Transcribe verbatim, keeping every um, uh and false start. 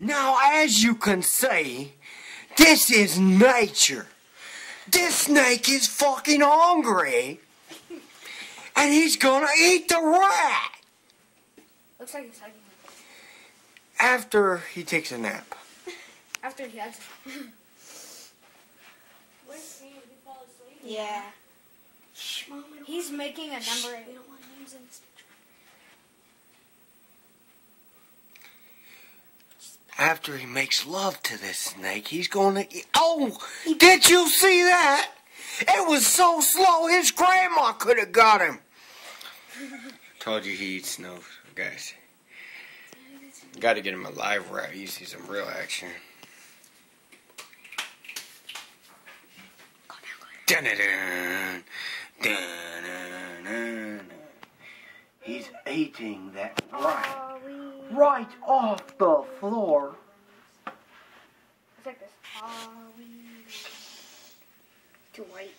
Now, as you can see, this is nature. This snake is fucking hungry, and he's gonna eat the rat. Looks like he's hugging him. After he takes a nap. After he hugs him. What is he? Did he fall asleep? Yeah. Shh, Mom, he's making a number. Shh, we don't want names in this picture. After he makes love to this snake, he's gonna eat. Oh! Did you see that? It was so slow, his grandma could have got him. Told you he eats snow, guys. Gotta get him a live rat. You see some real action. Dun dun dun dun dun dun. He's eating that rat right off the floor. It's like this. Too white.